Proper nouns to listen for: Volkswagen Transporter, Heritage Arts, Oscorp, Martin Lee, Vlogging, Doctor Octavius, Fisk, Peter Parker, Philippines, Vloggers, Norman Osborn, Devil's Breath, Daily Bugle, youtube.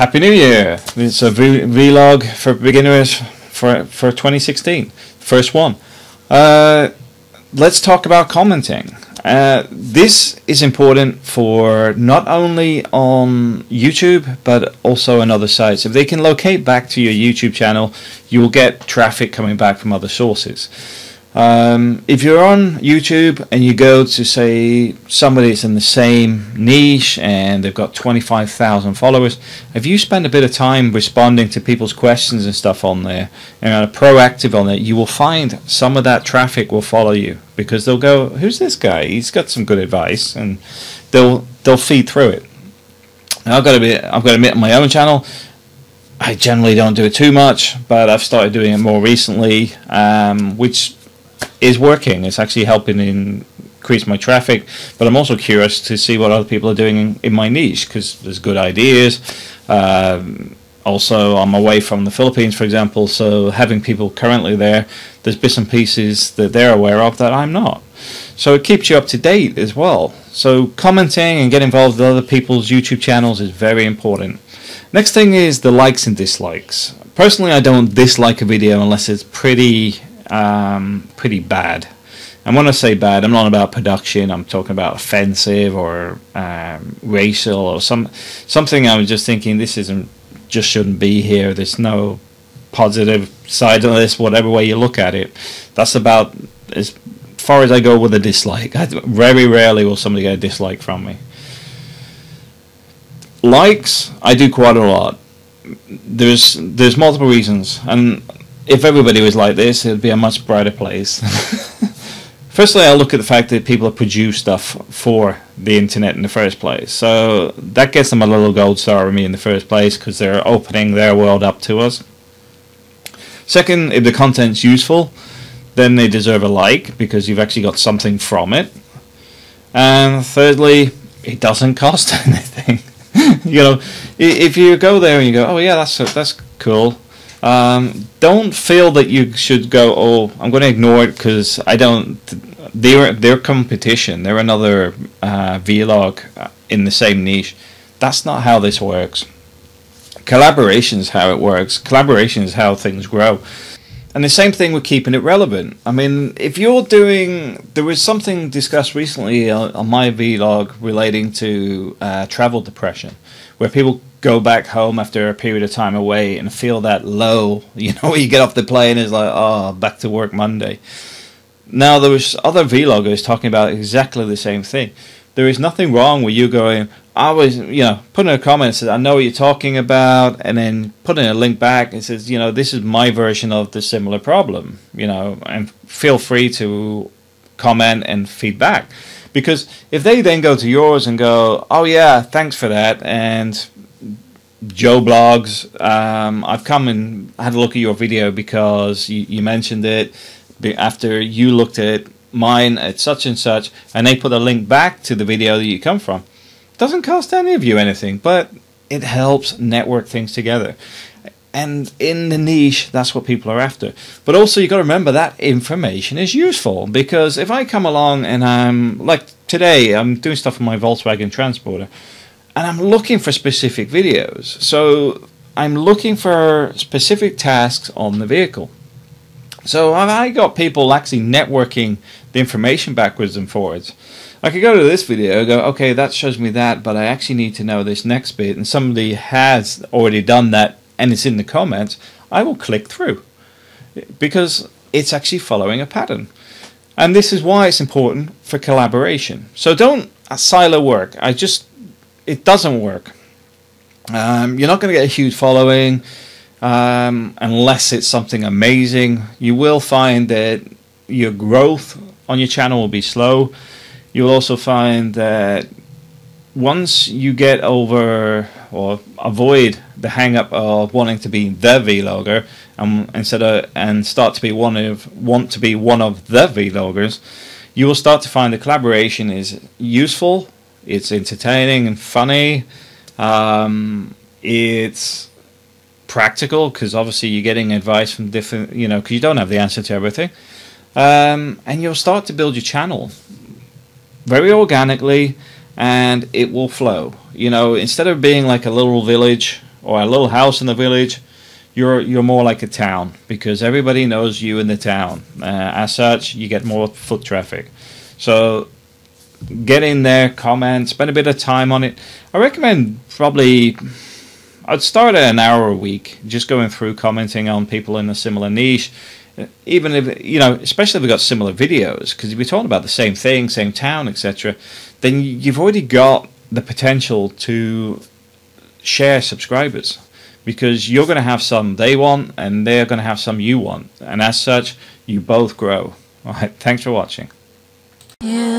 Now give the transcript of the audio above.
Happy New Year! It's a vlog for beginners for 2016, first one. Let's talk about commenting. This is important for not only on YouTube but also on other sites. If they can locate back to your YouTube channel, you will get traffic coming back from other sources. If you're on YouTube and you go to, say, somebody's in the same niche and they've got 25,000 followers, if you spend a bit of time responding to people's questions and stuff on there and are proactive on it, you will find some of that traffic will follow you because they'll go, who's this guy? He's got some good advice, and they'll feed through it. Now, I've got to admit, on my own channel, I generally don't do it too much, but I've started doing it more recently, which is working. It's actually helping increase my traffic, but I'm also curious to see what other people are doing in my niche, because there's good ideas. Also, I'm away from the Philippines, for example, so having people currently there's bits and pieces that they're aware of that I'm not. So it keeps you up to date as well. So commenting and getting involved with other people's YouTube channels is very important. Next thing is the likes and dislikes. Personally, I don't dislike a video unless it's pretty bad. And when I say bad, I'm not about production. I'm talking about offensive or racial or something. I was just thinking, this shouldn't be here. There's no positive side of this, whatever way you look at it. That's about as far as I go with a dislike. Very rarely will somebody get a dislike from me. Likes, I do quite a lot. There's multiple reasons, and if everybody was like this, it would be a much brighter place. Firstly, I look at the fact that people produce stuff for the internet in the first place. So that gets them a little gold star with me in the first place, because they're opening their world up to us. Second, if the content's useful, then they deserve a like, because you've actually got something from it. And thirdly, it doesn't cost anything. You know, if you go there and you go, oh yeah, that's cool. Don't feel that you should go, oh, I'm going to ignore it because I don't. They're competition. They're another vlog in the same niche. That's not how this works. Collaboration is how it works. Collaboration is how things grow. And the same thing with keeping it relevant. I mean, if you're doing, there was something discussed recently on my vlog relating to travel depression, where people go back home after a period of time away and feel that low, you know, you get off the plane and it's like, oh, back to work Monday. Now, there was other vloggers talking about exactly the same thing. There is nothing wrong with you going, I was, you know, putting a comment and says, I know what you're talking about, and then putting a link back and says, you know, this is my version of the similar problem, you know, and feel free to comment and feedback. Because if they then go to yours and go, oh yeah, thanks for that, and Joe Blogs, I've come and had a look at your video because you mentioned it after you looked at mine at such and such, and they put a link back to the video that you come from. It doesn't cost any of you anything, but it helps network things together. And in the niche, that's what people are after. But also, you've got to remember that information is useful, because if I come along and I'm, like today, I'm doing stuff on my Volkswagen Transporter, and I'm looking for specific videos. So I'm looking for specific tasks on the vehicle. So have I got people actually networking the information backwards and forwards? I could go to this video, go, okay, that shows me that, but I actually need to know this next bit, and somebody has already done that and it's in the comments. I will click through, because it's actually following a pattern. And this is why it's important for collaboration. So don't silo work. It doesn't work. You're not going to get a huge following unless it's something amazing. You will find that your growth on your channel will be slow. You'll also find that once you get over or avoid the hang-up of wanting to be the vlogger and start to be one of the vloggers, you will start to find the collaboration is useful. It's entertaining and funny. It's practical, because obviously you're getting advice from different, you know, because you don't have the answer to everything. And you'll start to build your channel very organically, and it will flow. You know, instead of being like a little village or a little house in the village, you're more like a town, because everybody knows you in the town. As such, you get more foot traffic. So get in there, comment, spend a bit of time on it. I recommend probably, I'd start at an hour a week, just going through commenting on people in a similar niche. Even if, you know, especially if we've got similar videos, because if you're talking about the same thing, same town, etc., then you've already got the potential to share subscribers, because you're going to have some they want and they're going to have some you want, and as such you both grow. All right, thanks for watching. Yeah.